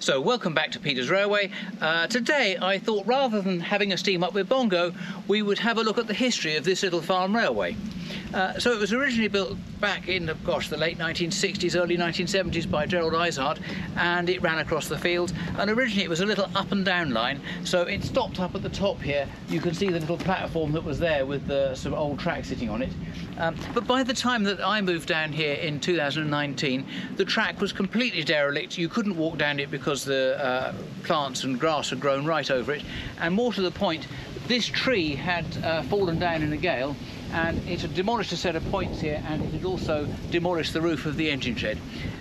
So welcome back to Peter's Railway. Today I thought rather than having a steam up with Bongo, we would have a look at the history of this little farm railway. So it was originally built back in, the late 1960s, early 1970s by Gerald Izard, and it ran across the field. And originally it was a little up and down line, so it stopped up at the top here. You can see the little platform that was there with some old track sitting on it. But by the time that I moved down here in 2019, the track was completely derelict. You couldn't walk down it because the plants and grass had grown right over it. And more to the point, this tree had fallen down in a gale, and it had demolished a set of points here, and it had also demolished the roof of the engine shed.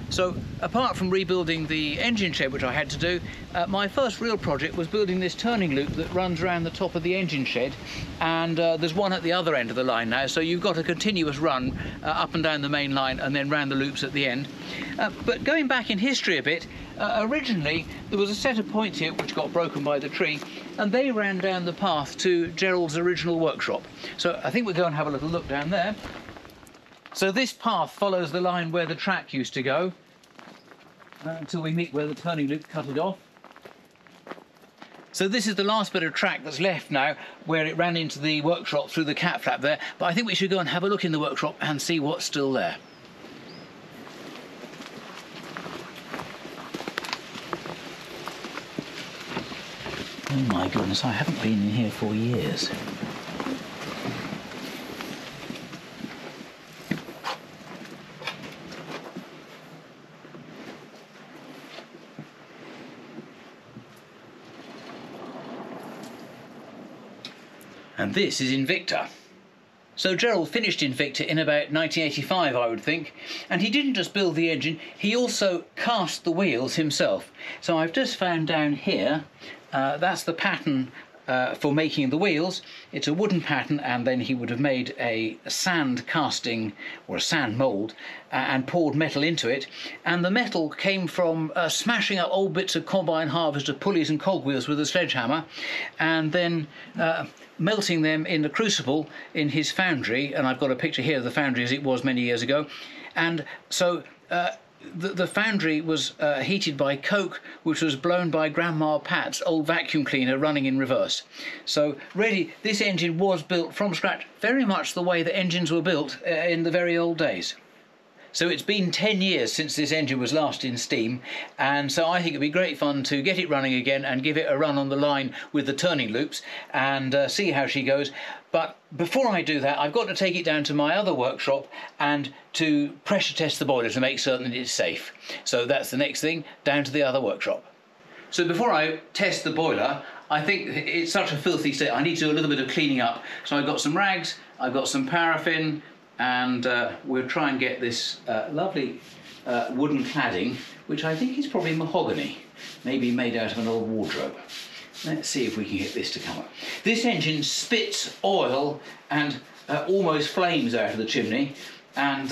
So apart from rebuilding the engine shed, which I had to do, my first real project was building this turning loop that runs around the top of the engine shed, and there's one at the other end of the line now, so you've got a continuous run up and down the main line and then round the loops at the end. But going back in history a bit, originally there was a set of points here which got broken by the tree, and they ran down the path to Gerald's original workshop. So I think we'll go and have a little look down there. So this path follows the line where the track used to go until we meet where the turning loop cut it off. So this is the last bit of track that's left now, where it ran into the workshop through the cat flap there, but I think we should go and have a look in the workshop and see what's still there. Oh my goodness, I haven't been in here for years. And this is Invicta. So Gerald finished Invicta in about 1985, I would think, and he didn't just build the engine, he also cast the wheels himself. So I've just found down here, that's the pattern for making the wheels. It's a wooden pattern, and then he would have made a sand casting or a sand mould and poured metal into it. And the metal came from smashing up old bits of combine harvester pulleys and cogwheels with a sledgehammer, and then melting them in the crucible in his foundry. And I've got a picture here of the foundry as it was many years ago. And so the foundry was heated by coke, which was blown by Grandma Pat's old vacuum cleaner running in reverse. So really, this engine was built from scratch, very much the way that engines were built in the very old days. So it's been 10 years since this engine was last in steam, and so I think it'd be great fun to get it running again and give it a run on the line with the turning loops and see how she goes. But before I do that, I've got to take it down to my other workshop and to pressure test the boiler to make certain that it's safe. So that's the next thing, down to the other workshop. So before I test the boiler, I think it's such a filthy state, I need to do a little bit of cleaning up. So I've got some rags, I've got some paraffin, and we'll try and get this lovely wooden cladding, which I think is probably mahogany, maybe made out of an old wardrobe. Let's see if we can get this to come up. This engine spits oil and almost flames out of the chimney, and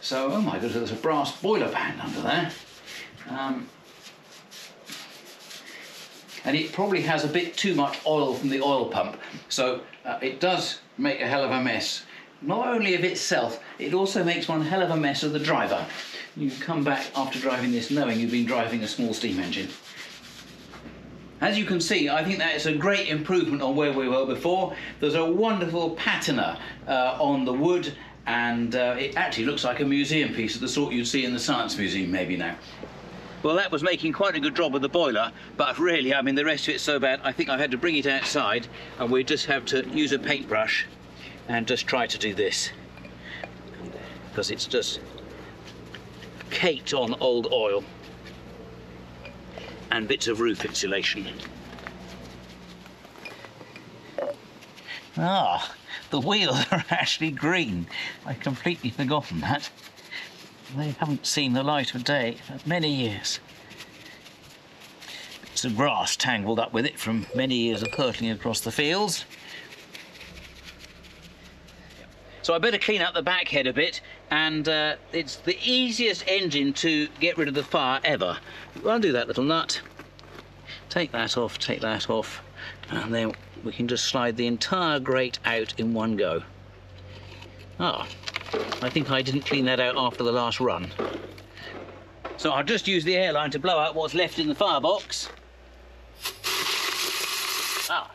so, oh my goodness, there's a brass boiler pan under there. And it probably has a bit too much oil from the oil pump, so it does make a hell of a mess. Not only of itself, it also makes one hell of a mess of the driver. You come back after driving this knowing you've been driving a small steam engine. As you can see, I think that is a great improvement on where we were before. There's a wonderful patina on the wood, and it actually looks like a museum piece of the sort you'd see in the Science Museum maybe now. Well, that was making quite a good job of the boiler, but really, I mean, the rest of it's so bad, I think I've had to bring it outside, and we just have to use a paintbrush and just try to do this, because it's just caked on old oil and bits of roof insulation. Ah, the wheels are actually green. I'd completely forgotten that. They haven't seen the light of day for many years. Bits of grass tangled up with it from many years of hurtling across the fields. So I better clean up the back head a bit, and it's the easiest engine to get rid of the fire ever. Undo that little nut, take that off, and then we can just slide the entire grate out in one go. Ah, I think I didn't clean that out after the last run. So I'll just use the airline to blow out what's left in the firebox. Ah.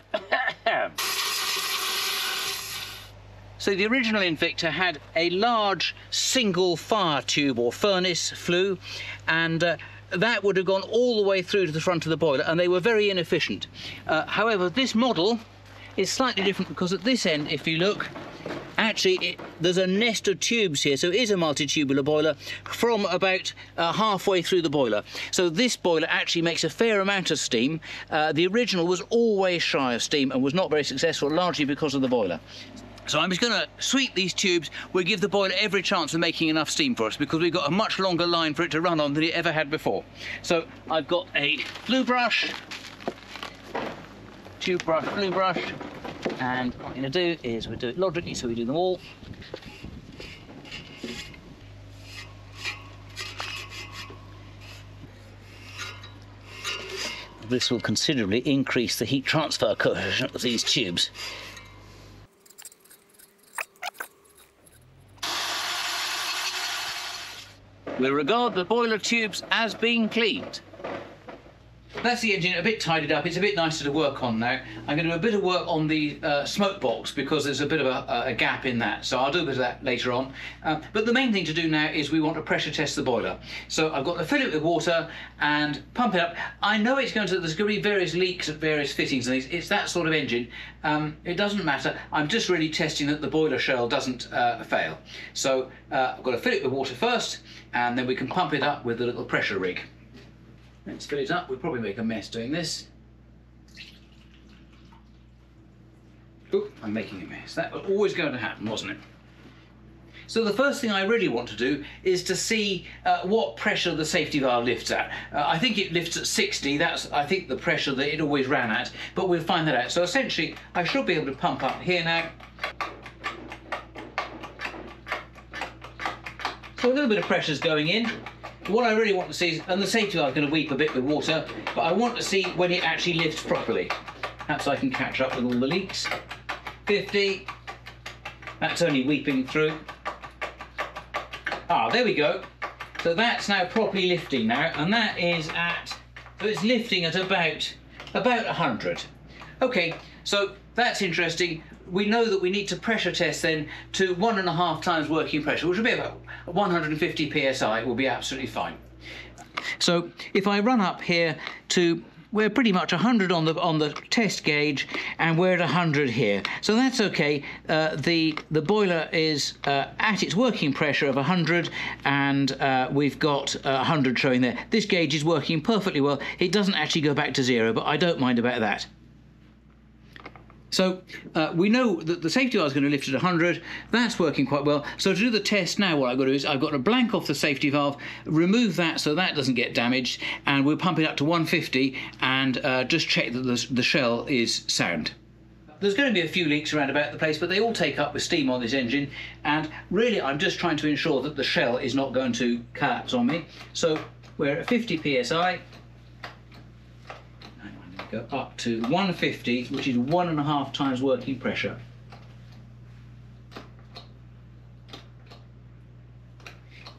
So the original Invicta had a large single fire tube or furnace flue, and that would have gone all the way through to the front of the boiler, and they were very inefficient. However, this model is slightly different because at this end, if you look, actually there's a nest of tubes here, so it is a multi-tubular boiler from about halfway through the boiler. So this boiler actually makes a fair amount of steam. The original was always shy of steam and was not very successful, largely because of the boiler. So I'm just going to sweep these tubes. We'll give the boiler every chance of making enough steam for us because we've got a much longer line for it to run on than it ever had before. So I've got a blue brush, tube brush, blue brush, and what I'm going to do is we do it logically, so we do them all. This will considerably increase the heat transfer coefficient of these tubes. We regard the boiler tubes as being cleaned. That's the engine a bit tidied up. It's a bit nicer to work on now. I'm going to do a bit of work on the smoke box because there's a bit of a gap in that. So I'll do a bit of that later on. But the main thing to do now is we want to pressure test the boiler. So I've got to fill it with water and pump it up. I know it's going to, there's going to be various leaks at various fittings and things. It's that sort of engine. It doesn't matter. I'm just really testing that the boiler shell doesn't fail. So I've got to fill it with water first, and then we can pump it up with the little pressure rig. Let's fill it up. We'll probably make a mess doing this. Oop, I'm making a mess. That was always going to happen, wasn't it? So the first thing I really want to do is to see what pressure the safety valve lifts at. I think it lifts at 60. That's, I think, the pressure that it always ran at, but we'll find that out. So essentially, I should be able to pump up here now. So a little bit of pressure's going in. What I really want to see is, and the safety valve is going to weep a bit with water, but I want to see when it actually lifts properly. Perhaps I can catch up with all the leaks. 50. That's only weeping through. Ah, there we go. So that's now properly lifting now, and that is at, it's lifting at about 100. Okay, so that's interesting. We know that we need to pressure test then to 1.5 times working pressure, which will be about 150 psi, will be absolutely fine. So if I run up here to, we're pretty much 100 on the test gauge, and we're at 100 here. So that's okay. The boiler is at its working pressure of 100, and we've got 100 showing there. This gauge is working perfectly well. It doesn't actually go back to zero, but I don't mind about that. So we know that the safety valve is going to lift at 100. That's working quite well. So to do the test now, what I've got to do is I've got to blank off the safety valve, remove that so that doesn't get damaged, and we'll pump it up to 150 and just check that the shell is sound. There's going to be a few leaks around about the place, but they all take up with steam on this engine, and really I'm just trying to ensure that the shell is not going to collapse on me. So we're at 50 psi. Go up to 150, which is 1.5 times working pressure.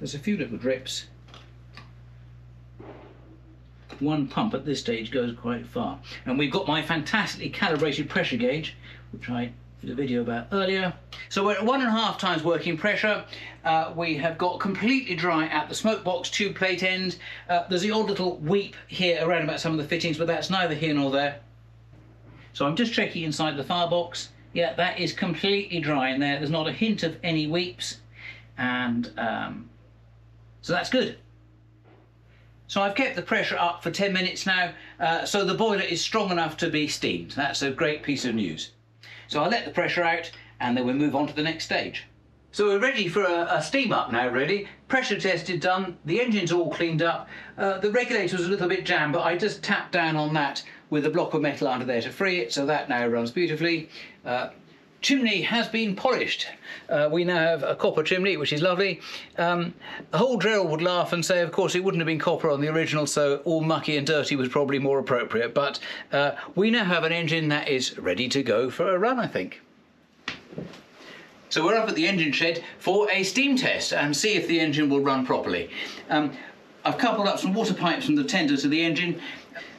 There's a few little drips. One pump at this stage goes quite far. And we've got my fantastically calibrated pressure gauge, which I did a video about earlier. So we're at 1.5 times working pressure. We have got completely dry at the smoke box tube plate end. There's the odd little weep here around about some of the fittings, but that's neither here nor there. So I'm just checking inside the firebox. Yeah, that is completely dry in there. There's not a hint of any weeps, and so that's good. So I've kept the pressure up for 10 minutes now, so the boiler is strong enough to be steamed. That's a great piece of news. So I'll let the pressure out, and then we'll move on to the next stage. So we're ready for a steam up now, really. Pressure tested done, the engine's all cleaned up. The regulator was a little bit jammed, but I just tapped down on that with a block of metal under there to free it, so that now runs beautifully. Chimney has been polished. We now have a copper chimney, which is lovely. The whole Gerald would laugh and say, of course, it wouldn't have been copper on the original, so all mucky and dirty was probably more appropriate. But we now have an engine that is ready to go for a run, I think. So we're up at the engine shed for a steam test and see if the engine will run properly. I've coupled up some water pipes from the tender to the engine.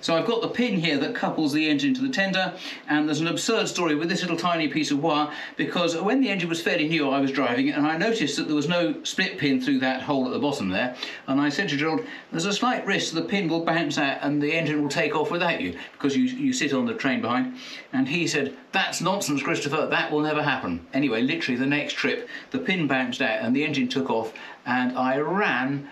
So I've got the pin here that couples the engine to the tender, and there's an absurd story with this little tiny piece of wire, because when the engine was fairly new I was driving it and I noticed that there was no split pin through that hole at the bottom there, and I said to Gerald, there's a slight risk the pin will bounce out and the engine will take off without you, because you sit on the train behind. And he said, that's nonsense, Christopher, that will never happen. Anyway, literally the next trip the pin bounced out and the engine took off, and I ran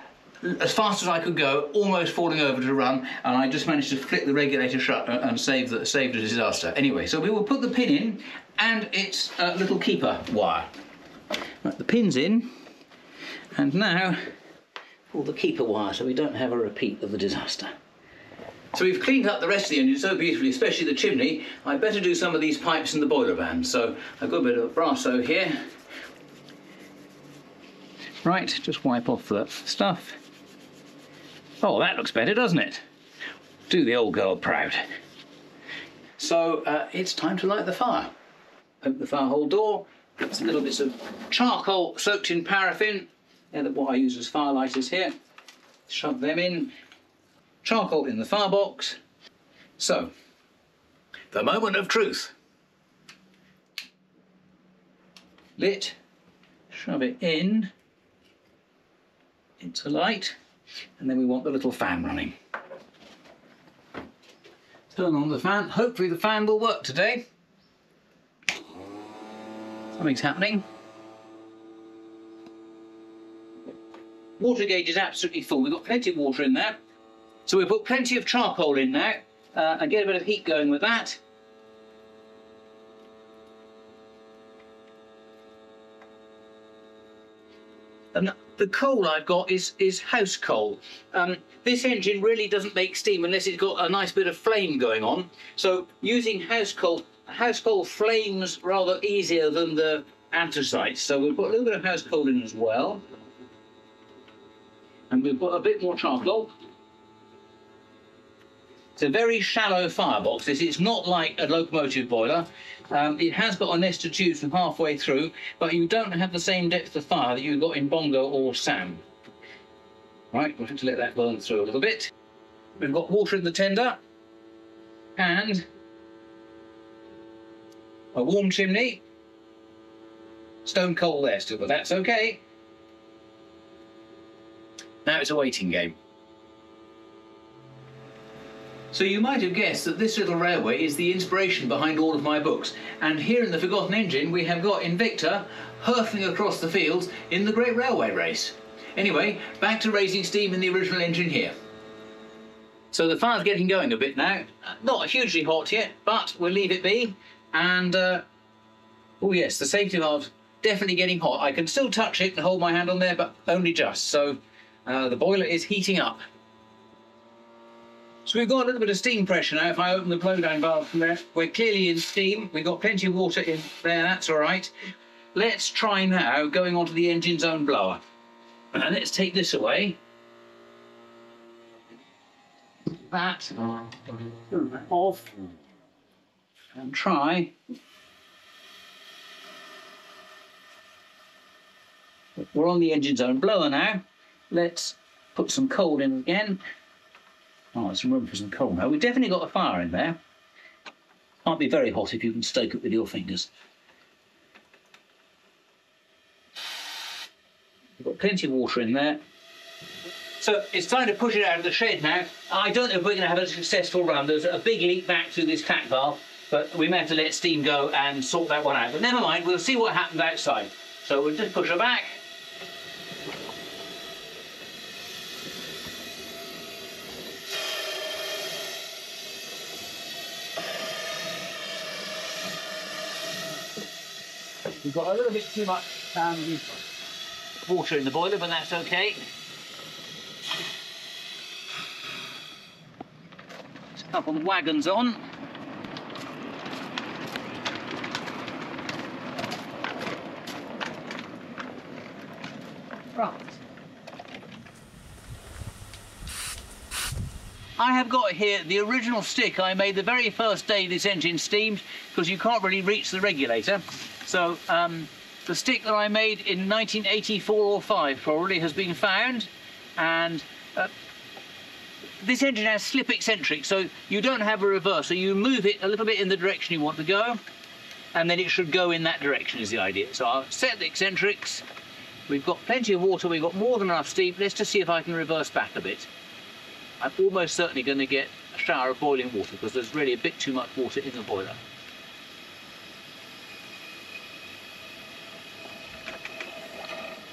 as fast as I could go, almost falling over to run, and I just managed to flick the regulator shut and saved the disaster. Anyway, so we will put the pin in, and it's a little keeper wire. Right, the pin's in, and now pull the keeper wire so we don't have a repeat of the disaster. So we've cleaned up the rest of the engine so beautifully, especially the chimney. I'd better do some of these pipes in the boiler band. So I've got a bit of Brasso here. Right, just wipe off the stuff. Oh, that looks better, doesn't it? Do the old girl proud. So it's time to light the fire. Open the fire hole door, put some little bits of charcoal soaked in paraffin. They're what I use as fire lighters here. Shove them in. Charcoal in the firebox. So, the moment of truth. Lit. Shove it in. Into light. And then we want the little fan running. Turn on the fan. Hopefully the fan will work today. Something's happening. Water gauge is absolutely full. We've got plenty of water in there. So we put plenty of charcoal in now and get a bit of heat going with that. And the coal I've got is house coal. This engine really doesn't make steam unless it's got a nice bit of flame going on. So using house coal flames rather easier than the anthracite. So we'll put a little bit of house coal in as well. And we'll put a bit more charcoal. It's a very shallow firebox. It's not like a locomotive boiler. It has got an estitude from halfway through, but you don't have the same depth of fire that you've got in Bongo or Sam. Right, we'll have to let that burn through a little bit. We've got water in the tender and a warm chimney. Stone coal there still, but that's okay. Now it's a waiting game. So you might have guessed that this little railway is the inspiration behind all of my books. And here in The Forgotten Engine we have got Invicta hurtling across the fields in the Great Railway Race. Anyway, back to raising steam in the original engine here. So the fire's getting going a bit now. Not hugely hot yet, but we'll leave it be. And, oh yes, the safety valve's definitely getting hot. I can still touch it and hold my hand on there, but only just. So the boiler is heating up. So we've got a little bit of steam pressure now. If I open the blowdown valve from there, we're clearly in steam. We've got plenty of water in there, that's all right. Let's try now going onto the engine's own blower. And let's take this away. That off. And try. We're on the engine's own blower now. Let's put some coal in again. Oh, there's some room for some coal now. We've definitely got a fire in there. Can't be very hot if you can stoke it with your fingers. We've got plenty of water in there. So it's time to push it out of the shed now. I don't know if we're going to have a successful run. There's a big leak back through this tap valve, but we may have to let steam go and sort that one out. But never mind, we'll see what happens outside. So we'll just push her back. We've got a little bit too much water in the boiler, but that's okay. There's a couple of wagons on. Right. I have got here the original stick I made the very first day this engine steamed, because you can't really reach the regulator. So the stick that I made in 1984 or 5 probably has been found, and This engine has slip eccentric, so you don't have a reverser. You move it a little bit in the direction you want to go, and then it should go in that direction is the idea. So I'll set the eccentrics. We've got plenty of water. We've got more than enough steam. Let's just see if I can reverse back a bit. I'm almost certainly going to get a shower of boiling water because there's really a bit too much water in the boiler.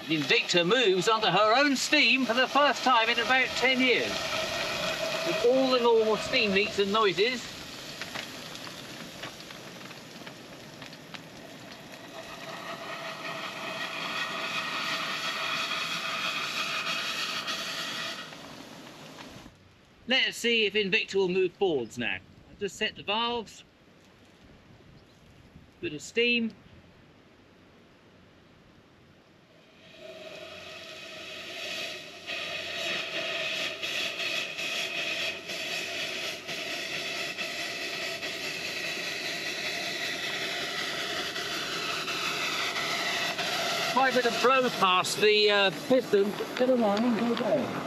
Invicta moves under her own steam for the first time in about 10 years. With all the normal steam leaks and noises. Let's see if Invicta will move forwards now. I've just set the valves. Bit of steam. Quite a bit of blow past the piston. Come on and go down.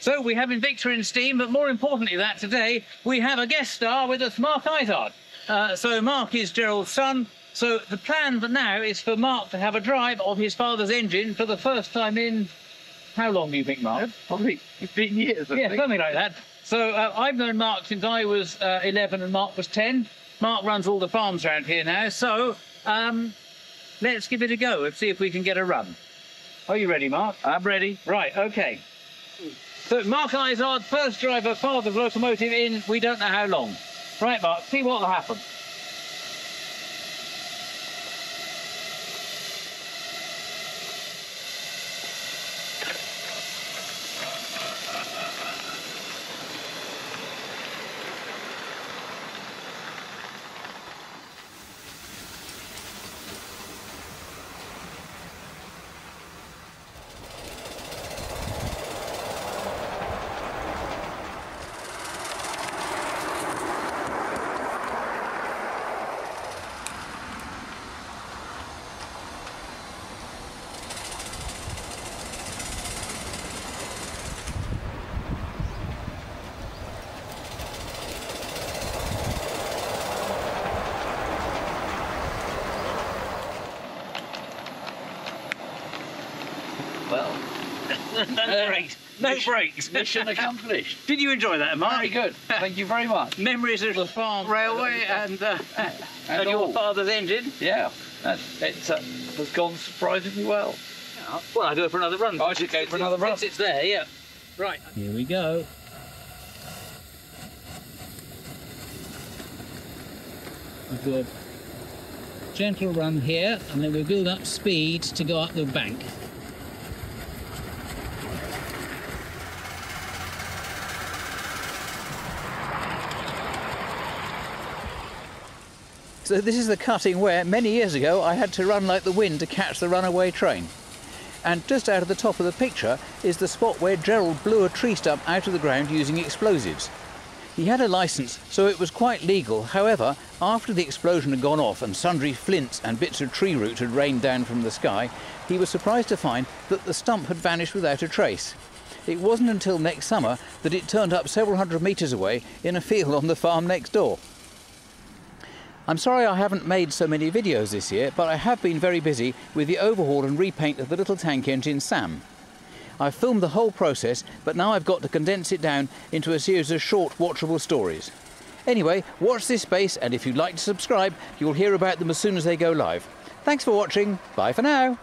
So we have Invicta in steam, but more importantly that today we have a guest star with us, Mark Izard. So Mark is Gerald's son. So the plan for now is for Mark to have a drive of his father's engine for the first time in how long do you think, Mark? Probably 15 years. I think. Something like that. So I've known Mark since I was 11 and Mark was 10. Mark runs all the farms around here now, so let's give it a go and see if we can get a run. Are you ready, Mark? I'm ready. Right, okay. So Mark Izard, first driver, father's locomotive in we don't know how long. Right, Mark, see what will happen. No brakes. No brakes. Mission accomplished. Did you enjoy that, Mark? Very good. Thank you very much. Memories of the farm railway and your father's engine. Yeah, it has gone surprisingly well. Yeah. Well, I'll do it for another run. I should go for another run. Since it's there, yeah. Right. Here we go. We've got a gentle run here, and then we'll build up speed to go up the bank. So this is the cutting where, many years ago, I had to run like the wind to catch the runaway train. And just out of the top of the picture is the spot where Gerald blew a tree stump out of the ground using explosives. He had a licence, so it was quite legal. However, after the explosion had gone off and sundry flints and bits of tree root had rained down from the sky, he was surprised to find that the stump had vanished without a trace. It wasn't until next summer that it turned up several hundred metres away in a field on the farm next door. I'm sorry I haven't made so many videos this year, but I have been very busy with the overhaul and repaint of the little tank engine Sam. I've filmed the whole process, but now I've got to condense it down into a series of short, watchable stories. Anyway, watch this space, and if you'd like to subscribe, you'll hear about them as soon as they go live. Thanks for watching. Bye for now.